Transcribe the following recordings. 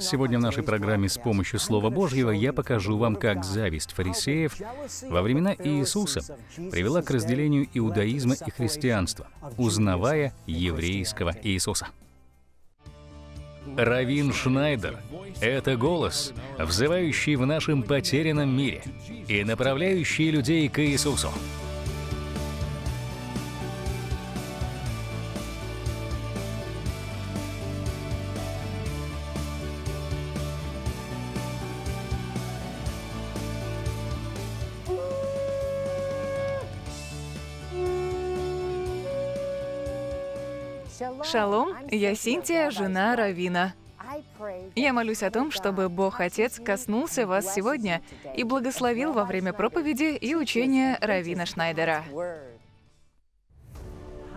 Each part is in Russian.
Сегодня в нашей программе с помощью Слова Божьего я покажу вам, как зависть фарисеев во времена Иисуса привела к разделению иудаизма и христианства, узнавая еврейского Иисуса. Раввин Шнайдер — это голос, взывающий в нашем потерянном мире и направляющий людей к Иисусу. Шалом, я Синтия, жена Раввина. Я молюсь о том, чтобы Бог Отец коснулся вас сегодня и благословил во время проповеди и учения Раввина Шнайдера.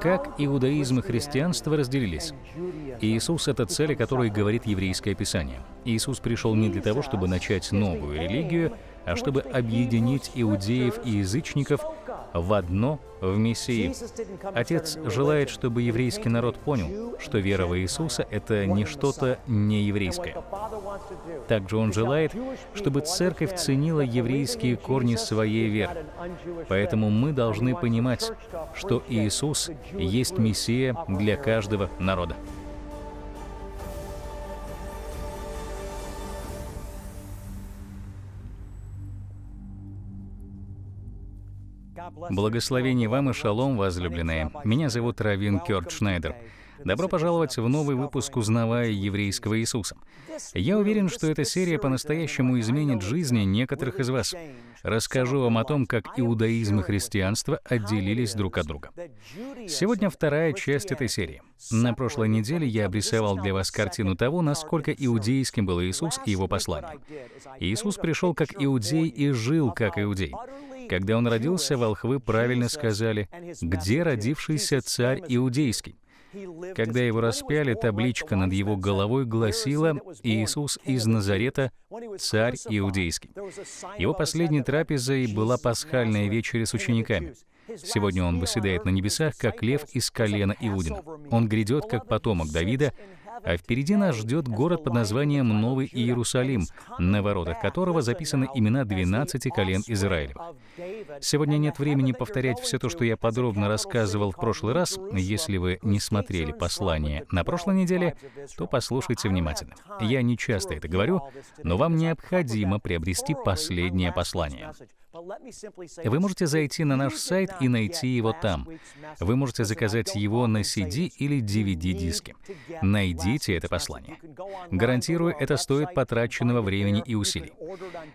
Как иудаизм и христианство разделились? Иисус — это цель, о которой говорит еврейское Писание. Иисус пришел не для того, чтобы начать новую религию, а чтобы объединить иудеев и язычников в одно в Мессии. Отец желает, чтобы еврейский народ понял, что вера в Иисуса — это не что-то нееврейское. Также Он желает, чтобы церковь ценила еврейские корни своей веры. Поэтому мы должны понимать, что Иисус есть Мессия для каждого народа. Благословение вам и шалом, возлюбленные. Меня зовут Раввин Кёрт Шнайдер. Добро пожаловать в новый выпуск «Узнавая еврейского Иисуса». Я уверен, что эта серия по-настоящему изменит жизни некоторых из вас. Расскажу вам о том, как иудаизм и христианство отделились друг от друга. Сегодня вторая часть этой серии. На прошлой неделе я обрисовал для вас картину того, насколько иудейским был Иисус и Его послание. Иисус пришел как иудей и жил как иудей. Когда Он родился, волхвы правильно сказали: «Где родившийся царь иудейский?». Когда Его распяли, табличка над Его головой гласила: «Иисус из Назарета, царь иудейский». Его последней трапезой была пасхальная вечеря с учениками. Сегодня Он восседает на небесах, как лев из колена Иудина. Он грядет, как потомок Давида, а впереди нас ждет город под названием Новый Иерусалим, на воротах которого записаны имена 12 колен Израилевых. Сегодня нет времени повторять все то, что я подробно рассказывал в прошлый раз. Если вы не смотрели послание на прошлой неделе, то послушайте внимательно. Я не часто это говорю, но вам необходимо приобрести последнее послание. Вы можете зайти на наш сайт и найти его там. Вы можете заказать его на CD или DVD-диске. Найдите это послание. Гарантирую, это стоит потраченного времени и усилий.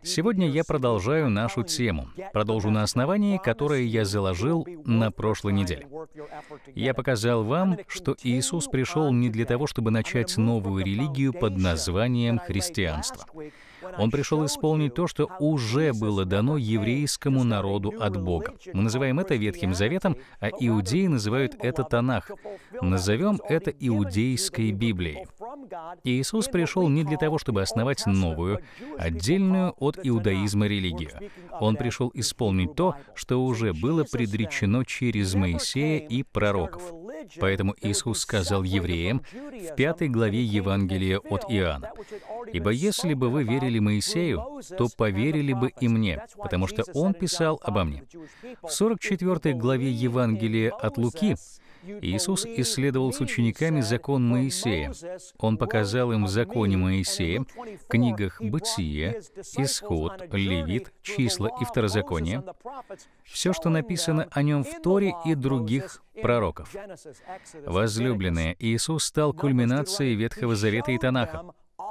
Сегодня я продолжаю нашу тему. Продолжу на основании, которое я заложил на прошлой неделе. Я показал вам, что Иисус пришел не для того, чтобы начать новую религию под названием христианство. Он пришел исполнить то, что уже было дано еврейскому народу от Бога. Мы называем это Ветхим Заветом, а иудеи называют это Танах. Назовем это иудейской Библией. Иисус пришел не для того, чтобы основать новую, отдельную от иудаизма религию. Он пришел исполнить то, что уже было предречено через Моисея и пророков. Поэтому Иисус сказал евреям в 5 главе Евангелия от Иоанна: «Ибо если бы вы верили Моисею, то поверили бы и мне, потому что он писал обо мне». В 44 главе Евангелия от Луки Иисус исследовал с учениками закон Моисея. Он показал им в законе Моисея, книгах Бытие, Исход, Левит, Числа и Второзаконие, все, что написано о нем в Торе и других пророков. Возлюбленные, Иисус стал кульминацией Ветхого Завета и Танаха.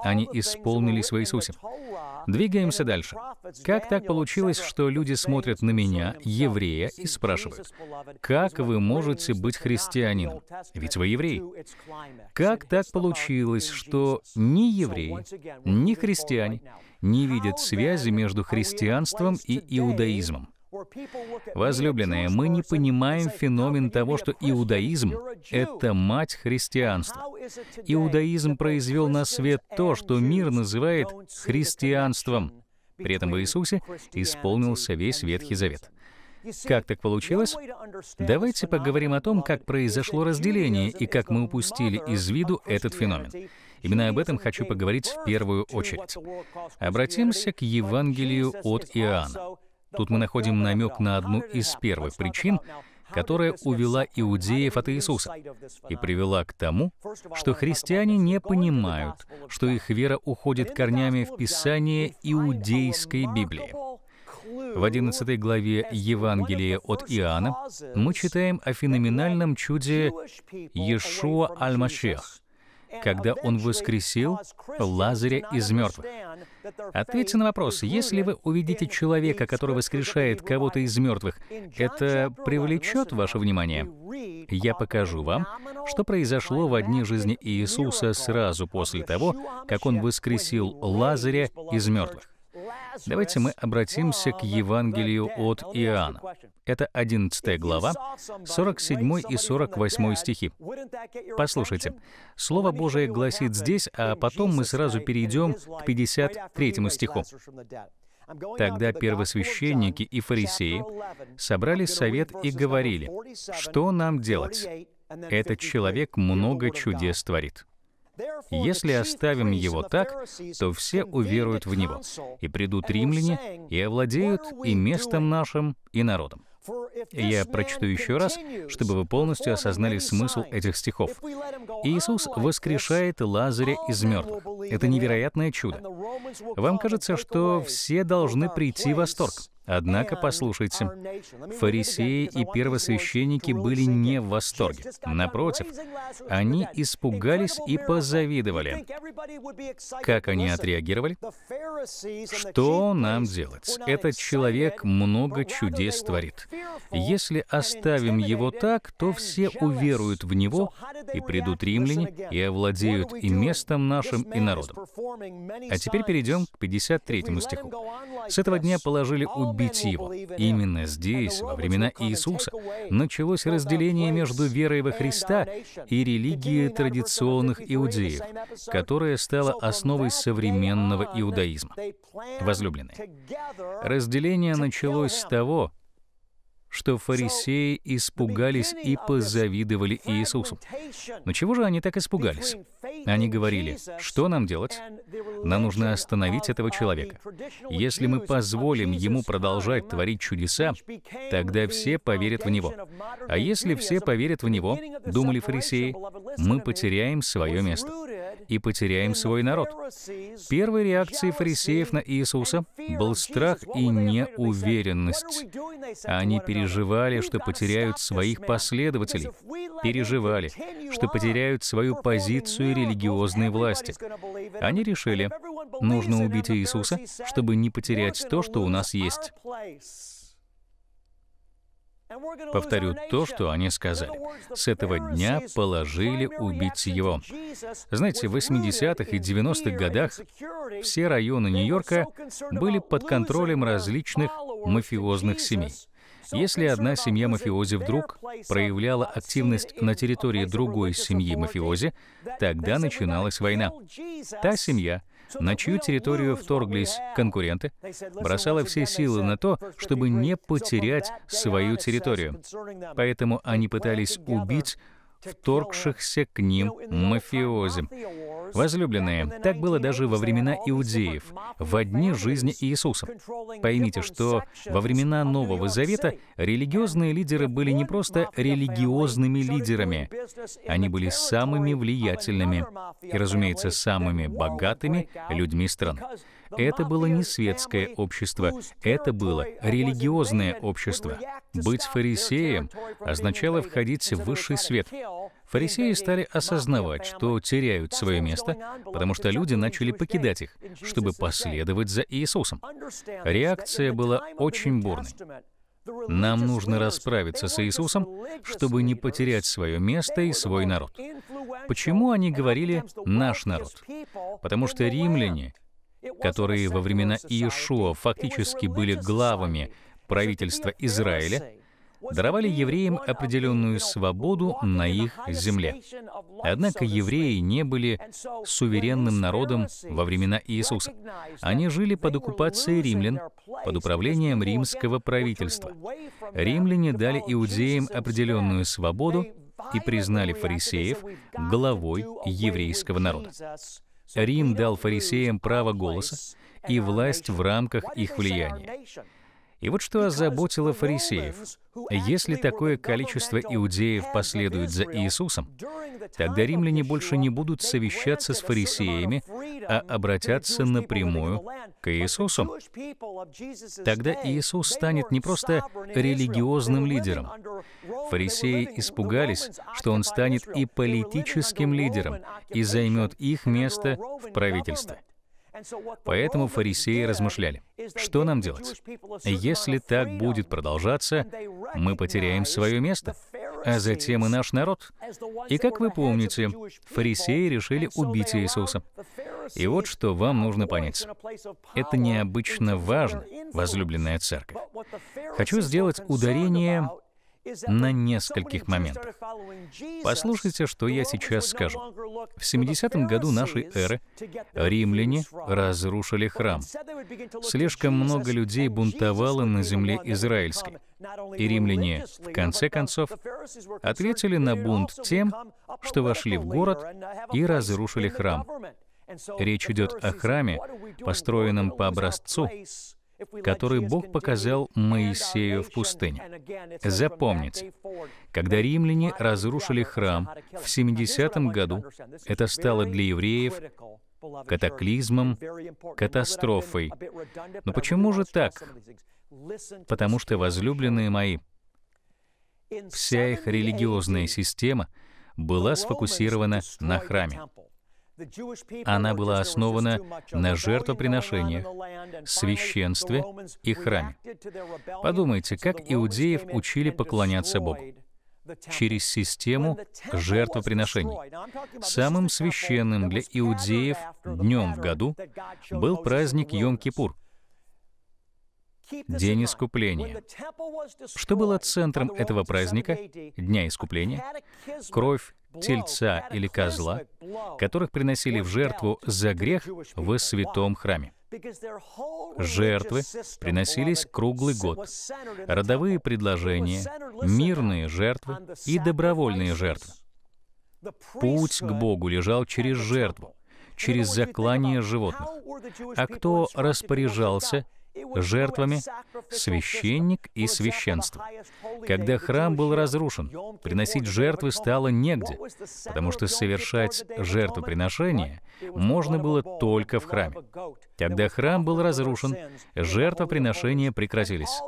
Они исполнились в Иисусе. Двигаемся дальше. Как так получилось, что люди смотрят на меня, еврея, и спрашивают: «Как вы можете быть христианином? Ведь вы еврей». Как так получилось, что ни евреи, ни христиане не видят связи между христианством и иудаизмом? Возлюбленные, мы не понимаем феномен того, что иудаизм — это мать христианства. Иудаизм произвел на свет то, что мир называет христианством. При этом в Иисусе исполнился весь Ветхий Завет. Как так получилось? Давайте поговорим о том, как произошло разделение и как мы упустили из виду этот феномен. Именно об этом хочу поговорить в первую очередь. Обратимся к Евангелию от Иоанна. Тут мы находим намек на одну из первых причин, которая увела иудеев от Иисуса и привела к тому, что христиане не понимают, что их вера уходит корнями в Писание иудейской Библии. В 11 главе Евангелия от Иоанна мы читаем о феноменальном чуде Иешуа Аль-Машеха, когда он воскресил Лазаря из мертвых. Ответьте на вопрос, если вы увидите человека, который воскрешает кого-то из мертвых, это привлечет ваше внимание? Я покажу вам, что произошло во дни жизни Иисуса сразу после того, как он воскресил Лазаря из мертвых. Давайте мы обратимся к Евангелию от Иоанна. Это 11 глава, 47 и 48 стихи. Послушайте, Слово Божие гласит здесь, а потом мы сразу перейдем к 53 стиху. Тогда первосвященники и фарисеи собрали совет и говорили, что нам делать? Этот человек много чудес творит. Если оставим его так, то все уверуют в него, и придут римляне, и овладеют и местом нашим, и народом. Я прочту еще раз, чтобы вы полностью осознали смысл этих стихов. Иисус воскрешает Лазаря из мертвых. Это невероятное чудо. Вам кажется, что все должны прийти в восторг. Однако, послушайте, фарисеи и первосвященники были не в восторге. Напротив, они испугались и позавидовали. Как они отреагировали? Что нам делать? Этот человек много чудес творит. Если оставим его так, то все уверуют в него, и придут римляне, и овладеют и местом нашим, и народом. А теперь перейдем к 53 стиху. С этого дня положили убить его. Именно здесь, во времена Иисуса, началось разделение между верой во Христа и религией традиционных иудеев, которая стала основой современного иудаизма. Возлюбленные, разделение началось с того, что фарисеи испугались и позавидовали Иисусу. Но чего же они так испугались? Они говорили, что нам делать? Нам нужно остановить этого человека. Если мы позволим ему продолжать творить чудеса, тогда все поверят в него. А если все поверят в него, думали фарисеи, мы потеряем свое место и потеряем свой народ. Первой реакцией фарисеев на Иисуса был страх и неуверенность. Они переживали, что потеряют своих последователей, переживали, что потеряют свою позицию религиозной власти. Они решили, нужно убить Иисуса, чтобы не потерять то, что у нас есть. Повторю то, что они сказали. С этого дня положили убить его. Знаете, в 80-х и 90-х годах все районы Нью-Йорка были под контролем различных мафиозных семей. Если одна семья мафиози вдруг проявляла активность на территории другой семьи мафиози, тогда начиналась война. Та семья, на чью территорию вторглись конкуренты, бросала все силы на то, чтобы не потерять свою территорию. Поэтому они пытались убить вторгшихся к ним мафиози. Возлюбленные, так было даже во времена иудеев, во дни жизни Иисуса. Поймите, что во времена Нового Завета религиозные лидеры были не просто религиозными лидерами, они были самыми влиятельными и, разумеется, самыми богатыми людьми стран. Это было не светское общество, это было религиозное общество. Быть фарисеем означало входить в высший свет. Фарисеи стали осознавать, что теряют свое место, потому что люди начали покидать их, чтобы последовать за Иисусом. Реакция была очень бурной. Нам нужно расправиться с Иисусом, чтобы не потерять свое место и свой народ. Почему они говорили «наш народ»? Потому что римляне, которые во времена Иешуа фактически были главами правительства Израиля, даровали евреям определенную свободу на их земле. Однако евреи не были суверенным народом во времена Иисуса. Они жили под оккупацией римлян, под управлением римского правительства. Римляне дали иудеям определенную свободу, и признали фарисеев главой еврейского народа. Рим дал фарисеям право голоса и власть в рамках их влияния. И вот что озаботило фарисеев. Если такое количество иудеев последует за Иисусом, тогда римляне больше не будут совещаться с фарисеями, а обратятся напрямую к Иисусу. Тогда Иисус станет не просто религиозным лидером. Фарисеи испугались, что он станет и политическим лидером, и займет их место в правительстве. Поэтому фарисеи размышляли, что нам делать? Если так будет продолжаться, мы потеряем свое место, а затем и наш народ. И как вы помните, фарисеи решили убить Иисуса. И вот что вам нужно понять. Это необычно важно, возлюбленная церковь. Хочу сделать ударение на нескольких моментах. Послушайте, что я сейчас скажу. В 70-м году нашей эры римляне разрушили храм. Слишком много людей бунтовало на земле израильской. И римляне, в конце концов, ответили на бунт тем, что вошли в город и разрушили храм. Речь идет о храме, построенном по образцу, который Бог показал Моисею в пустыне. Запомните, когда римляне разрушили храм в 70-м году, это стало для евреев катаклизмом, катастрофой. Но почему же так? Потому что, возлюбленные мои, вся их религиозная система была сфокусирована на храме. Она была основана на жертвоприношениях, священстве и храме. Подумайте, как иудеев учили поклоняться Богу? Через систему жертвоприношений. Самым священным для иудеев днем в году был праздник Йом-Кипур, День Искупления. Что было центром этого праздника, Дня Искупления? Кровь тельца или козла, которых приносили в жертву за грех во святом храме. Жертвы приносились круглый год. Родовые предложения, мирные жертвы и добровольные жертвы. Путь к Богу лежал через жертву, через заклание животных. А кто распоряжался жертвами? Священник и священство. Когда храм был разрушен, приносить жертвы стало негде, потому что совершать жертвоприношение можно было только в храме. Когда храм был разрушен, жертвоприношения прекратились.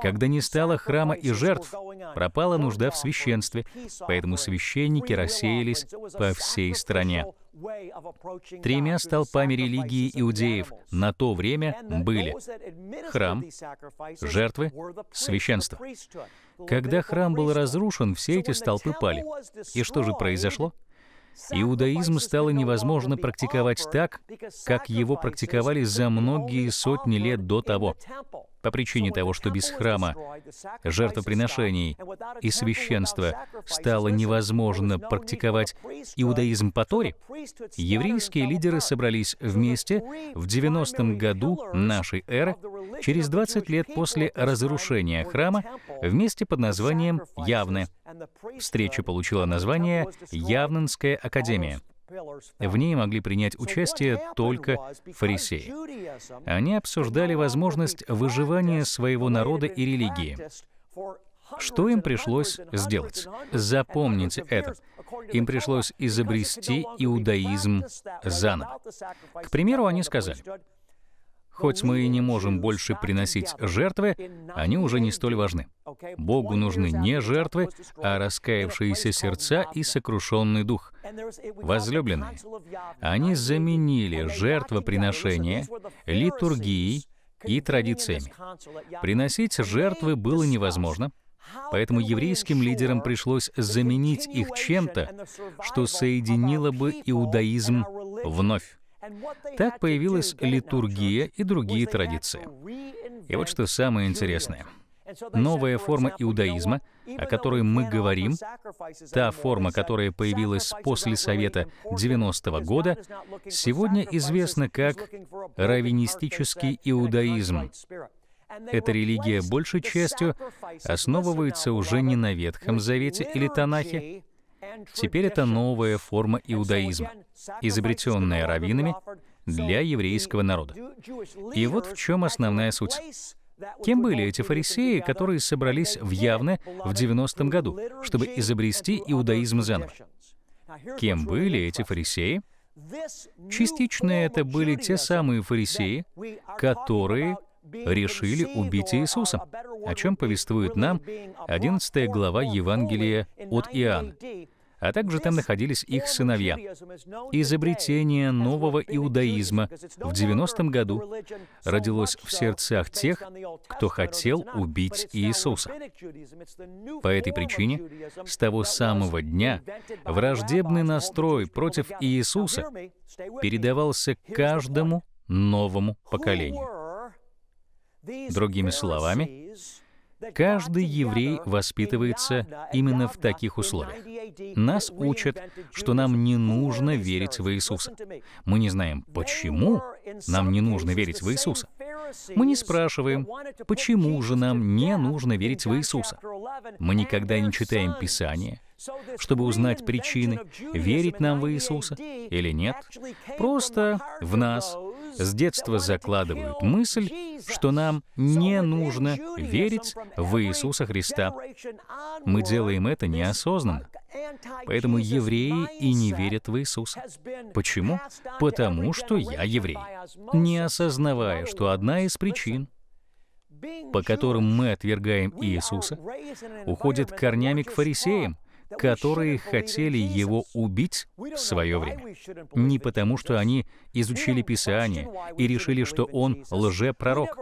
Когда не стало храма и жертв, пропала нужда в священстве, поэтому священники рассеялись по всей стране. Тремя столпами религии иудеев на то время были храм, жертвы, священство. Когда храм был разрушен, все эти столпы пали. И что же произошло? Иудаизм стало невозможно практиковать так, как его практиковали за многие сотни лет до того, по причине того, что без храма, жертвоприношений и священства стало невозможно практиковать иудаизм по Торе, еврейские лидеры собрались вместе в 90-м году нашей эры, через 20 лет после разрушения храма, вместе под названием Явне. Встреча получила название «Явненская академия». В ней могли принять участие только фарисеи. Они обсуждали возможность выживания своего народа и религии. Что им пришлось сделать? Запомните это. Им пришлось изобрести иудаизм заново. К примеру, они сказали: хоть мы и не можем больше приносить жертвы, они уже не столь важны. Богу нужны не жертвы, а раскаявшиеся сердца и сокрушенный дух. Возлюбленные, они заменили жертвоприношение литургией и традициями. Приносить жертвы было невозможно, поэтому еврейским лидерам пришлось заменить их чем-то, что соединило бы иудаизм вновь. Так появилась литургия и другие традиции. И вот что самое интересное. Новая форма иудаизма, о которой мы говорим, та форма, которая появилась после Совета 90-го года, сегодня известна как раввинистический иудаизм. Эта религия большей частью основывается уже не на Ветхом Завете или Танахе, Теперь это новая форма иудаизма, изобретенная раввинами для еврейского народа. И вот в чем основная суть. Кем были эти фарисеи, которые собрались в Явне в 90-м году, чтобы изобрести иудаизм заново? Кем были эти фарисеи? Частично это были те самые фарисеи, которые решили убить Иисуса, о чем повествует нам 11 глава Евангелия от Иоанна. А также там находились их сыновья. Изобретение нового иудаизма в 90-м году родилось в сердцах тех, кто хотел убить Иисуса. По этой причине с того самого дня враждебный настрой против Иисуса передавался каждому новому поколению. Другими словами, каждый еврей воспитывается именно в таких условиях. Нас учат, что нам не нужно верить в Иисуса. Мы не знаем, почему нам не нужно верить в Иисуса. Мы не спрашиваем, почему же нам не нужно верить в Иисуса. Мы никогда не читаем Писание, чтобы узнать причины, верить нам в Иисуса или нет. Просто в нас с детства закладывают мысль, что нам не нужно верить в Иисуса Христа. Мы делаем это неосознанно. Поэтому евреи и не верят в Иисуса. Почему? Потому что я еврей. Не осознавая, что одна из причин, по которым мы отвергаем Иисуса, уходит корнями к фарисеям, которые хотели его убить в свое время. Не потому, что они изучили Писание и решили, что он лжепророк.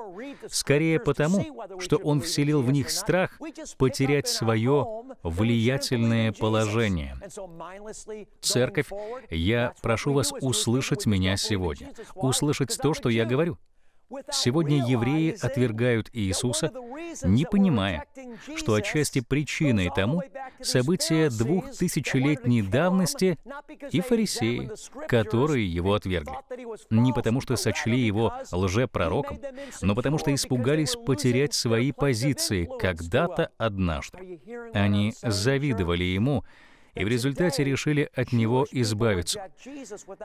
Скорее потому, что он вселил в них страх потерять свое влиятельное положение. Церковь, я прошу вас услышать меня сегодня, услышать то, что я говорю. Сегодня евреи отвергают Иисуса, не понимая, что отчасти причиной тому события 2000-летней давности и фарисеи, которые его отвергли. Не потому, что сочли его лжепророком, но потому, что испугались потерять свои позиции когда-то однажды. Они завидовали ему, и в результате решили от него избавиться.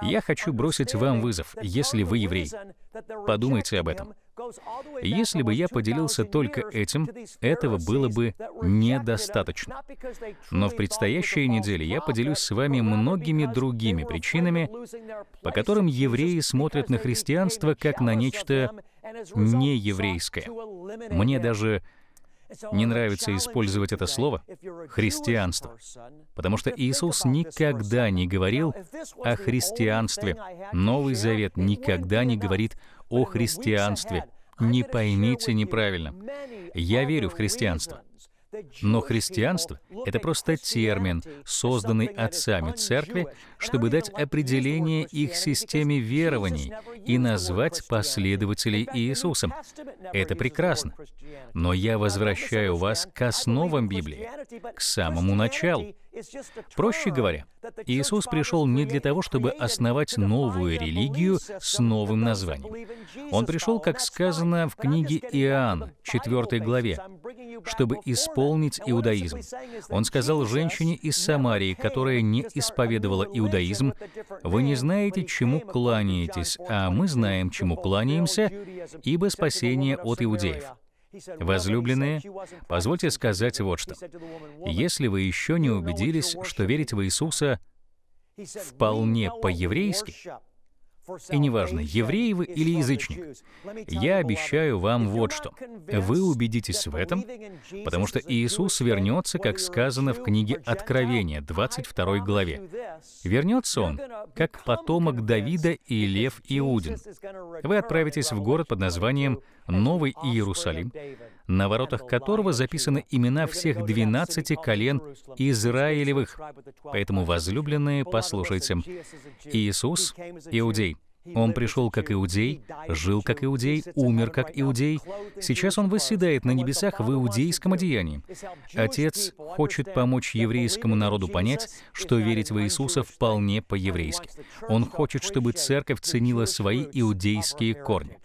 Я хочу бросить вам вызов, если вы еврей. Подумайте об этом. Если бы я поделился только этим, этого было бы недостаточно. Но в предстоящей неделе я поделюсь с вами многими другими причинами, по которым евреи смотрят на христианство как на нечто нееврейское. Мне даже не нравится использовать это слово «христианство», потому что Иисус никогда не говорил о христианстве. Новый Завет никогда не говорит о христианстве. Не поймите неправильно. Я верю в христианство. Но христианство — это просто термин, созданный отцами церкви, чтобы дать определение их системе верований и назвать последователей Иисусом. Это прекрасно. Но я возвращаю вас к основам Библии, к самому началу. Проще говоря, Иисус пришел не для того, чтобы основать новую религию с новым названием. Он пришел, как сказано в книге Иоанна, 4 главе, чтобы исполнить иудаизм. Он сказал женщине из Самарии, которая не исповедовала иудаизм: «Вы не знаете, чему кланяетесь, а мы знаем, чему кланяемся, ибо спасение от иудеев». Возлюбленные, позвольте сказать вот что. Если вы еще не убедились, что верить в Иисуса вполне по-еврейски, и неважно, евреи вы или язычник, я обещаю вам вот что. Вы убедитесь в этом, потому что Иисус вернется, как сказано в книге Откровения, 22 главе. Вернется он, как потомок Давида и лев Иудин. Вы отправитесь в город под названием Новый Иерусалим, на воротах которого записаны имена всех 12 колен Израилевых. Поэтому, возлюбленные, послушайте. Иисус — иудей. Он пришел как иудей, жил как иудей, умер как иудей. Сейчас он восседает на небесах в иудейском одеянии. Отец хочет помочь еврейскому народу понять, что верить в Иисуса вполне по-еврейски. Он хочет, чтобы церковь ценила свои иудейские корни.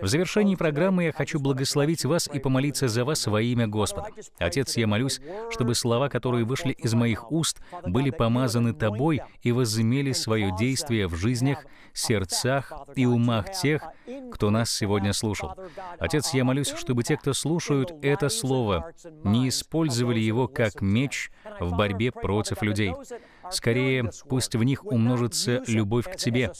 В завершении программы я хочу благословить вас и помолиться за вас во имя Господа. Отец, я молюсь, чтобы слова, которые вышли из моих уст, были помазаны Тобой и возымели свое действие в жизнях, сердцах и умах тех, кто нас сегодня слушал. Отец, я молюсь, чтобы те, кто слушают это слово, не использовали его как меч в борьбе против людей. Скорее, пусть в них умножится любовь к Тебе,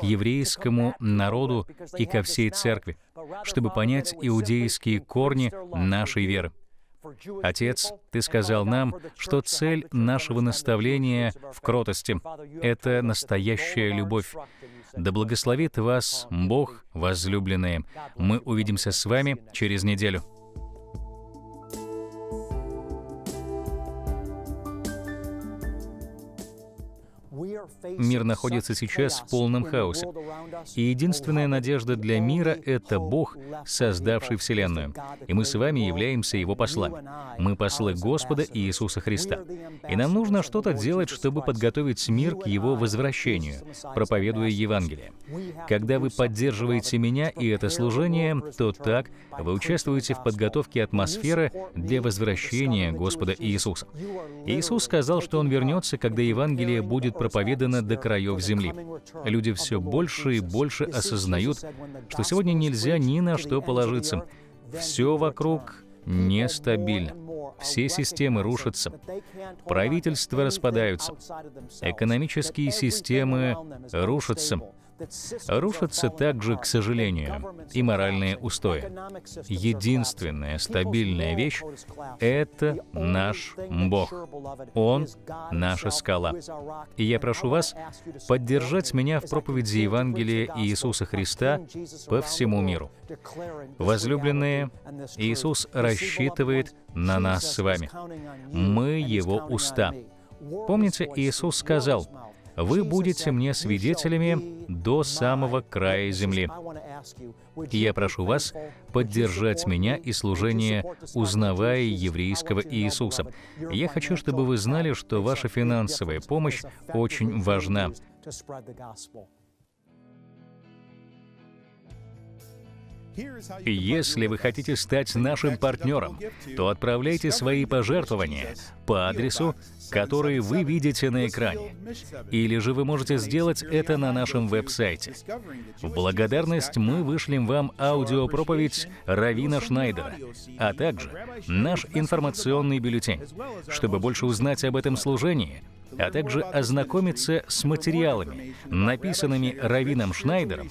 к еврейскому народу и ко всей церкви, чтобы понять иудейские корни нашей веры. Отец, Ты сказал нам, что цель нашего наставления в кротости — это настоящая любовь. Да благословит вас Бог, возлюбленные. Мы увидимся с вами через неделю. Мир находится сейчас в полном хаосе. И единственная надежда для мира — это Бог, создавший Вселенную. И мы с вами являемся Его послами. Мы послы Господа Иисуса Христа. И нам нужно что-то делать, чтобы подготовить мир к Его возвращению, проповедуя Евангелие. Когда вы поддерживаете меня и это служение, то так вы участвуете в подготовке атмосферы для возвращения Господа Иисуса. Иисус сказал, что Он вернется, когда Евангелие будет проповедано до краев земли. Люди все больше и больше осознают, что сегодня нельзя ни на что положиться. Все вокруг нестабильно. Все системы рушатся. Правительства распадаются. Экономические системы рушатся. Рушатся также, к сожалению, и моральные устои. Единственная стабильная вещь — это наш Бог. Он — наша скала. И я прошу вас поддержать меня в проповеди Евангелия Иисуса Христа по всему миру. Возлюбленные, Иисус рассчитывает на нас с вами. Мы Его уста. Помните, Иисус сказал: «Вы будете мне свидетелями до самого края земли». И я прошу вас поддержать меня и служение «Узнавая еврейского Иисуса». Я хочу, чтобы вы знали, что ваша финансовая помощь очень важна. Если вы хотите стать нашим партнером, то отправляйте свои пожертвования по адресу, который вы видите на экране. Или же вы можете сделать это на нашем веб-сайте. В благодарность мы вышлем вам аудиопроповедь Раввина Шнайдера, а также наш информационный бюллетень. Чтобы больше узнать об этом служении, а также ознакомиться с материалами, написанными Раввином Шнайдером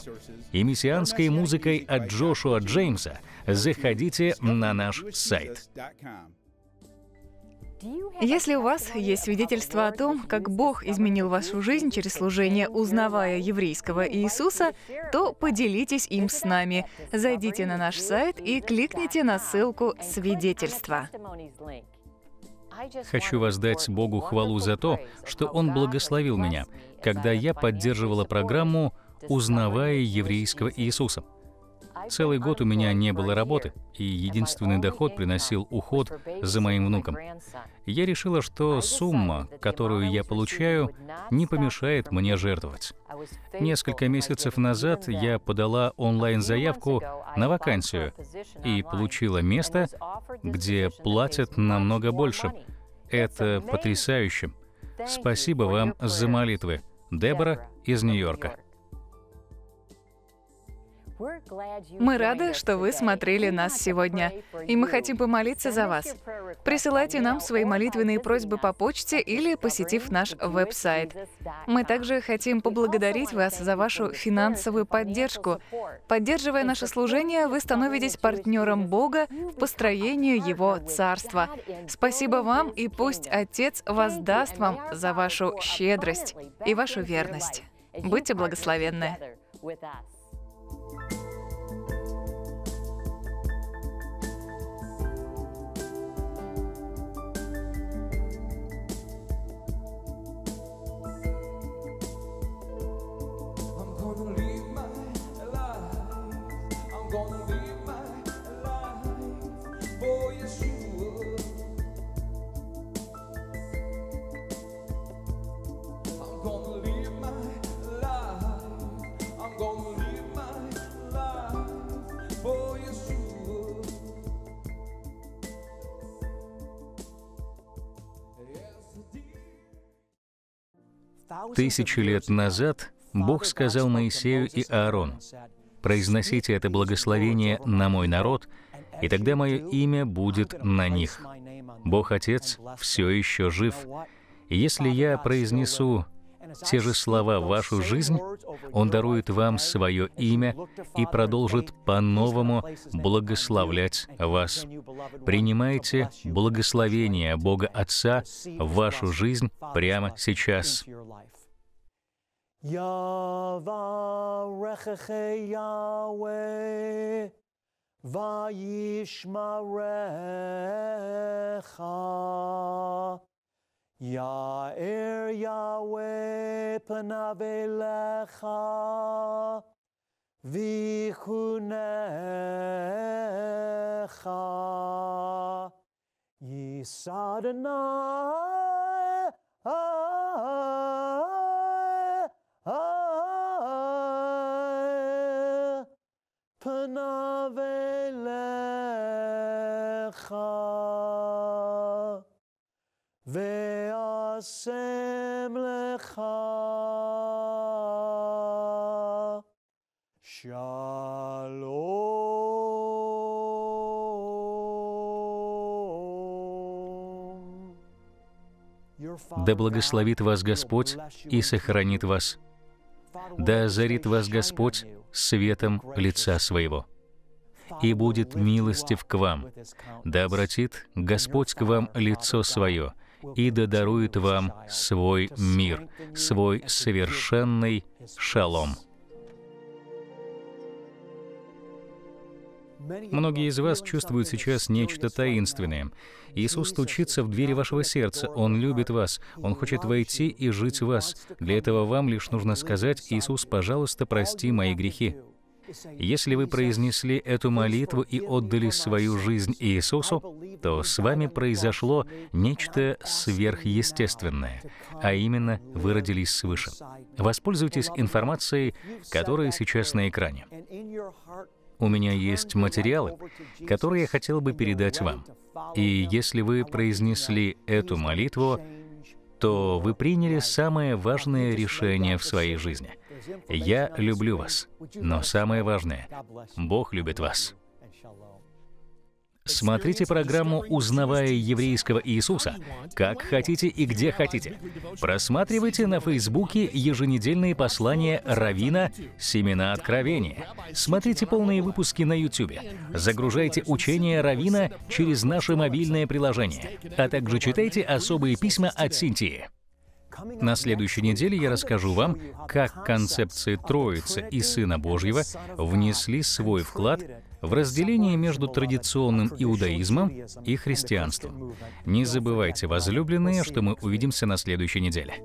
и мессианской музыкой от Джошуа Джеймса, заходите на наш сайт. Если у вас есть свидетельство о том, как Бог изменил вашу жизнь через служение «Узнавая еврейского Иисуса», то поделитесь им с нами. Зайдите на наш сайт и кликните на ссылку «Свидетельства». Хочу воздать Богу хвалу за то, что Он благословил меня, когда я поддерживала программу «Узнавая еврейского Иисуса». Целый год у меня не было работы, и единственный доход приносил уход за моим внуком. Я решила, что сумма, которую я получаю, не помешает мне жертвовать. Несколько месяцев назад я подала онлайн-заявку на вакансию и получила место, где платят намного больше. Это потрясающе. Спасибо вам за молитвы. Дебора из Нью-Йорка. Мы рады, что вы смотрели нас сегодня, и мы хотим помолиться за вас. Присылайте нам свои молитвенные просьбы по почте или посетив наш веб-сайт. Мы также хотим поблагодарить вас за вашу финансовую поддержку. Поддерживая наше служение, вы становитесь партнером Бога в построении Его Царства. Спасибо вам, и пусть Отец воздаст вам за вашу щедрость и вашу верность. Будьте благословенны. I'm gonna live my life. Тысячи лет назад Бог сказал Моисею и Аарону: «Произносите это благословение на мой народ, и тогда мое имя будет на них». Бог Отец все еще жив. И если я произнесу те же слова в вашу жизнь, Он дарует вам свое имя и продолжит по-новому благословлять вас. Принимайте благословение Бога Отца в вашу жизнь прямо сейчас. Ya'er Yahweh panav elecha vichunecha Yisad Adonai panav elecha Ve'asem lecha shalom. Да благословит вас Господь и сохранит вас. Да озарит вас Господь светом лица своего и будет милостив к вам. Да обратит Господь к вам лицо свое и да дарует вам свой мир, свой совершенный шалом. Многие из вас чувствуют сейчас нечто таинственное. Иисус стучится в двери вашего сердца. Он любит вас. Он хочет войти и жить в вас. Для этого вам лишь нужно сказать: «Иисус, пожалуйста, прости мои грехи». Если вы произнесли эту молитву и отдали свою жизнь Иисусу, то с вами произошло нечто сверхъестественное, а именно вы родились свыше. Воспользуйтесь информацией, которая сейчас на экране. У меня есть материалы, которые я хотел бы передать вам. И если вы произнесли эту молитву, то вы приняли самое важное решение в своей жизни. Я люблю вас, но самое важное — Бог любит вас. Смотрите программу «Узнавая еврейского Иисуса» как хотите и где хотите. Просматривайте на Фейсбуке еженедельные послания Раввина «Семена откровения». Смотрите полные выпуски на Ютубе. Загружайте учение Раввина через наше мобильное приложение, а также читайте особые письма от Синтии. На следующей неделе я расскажу вам, как концепции Троицы и Сына Божьего внесли свой вклад в разделение между традиционным иудаизмом и христианством. Не забывайте, возлюбленные, что мы увидимся на следующей неделе.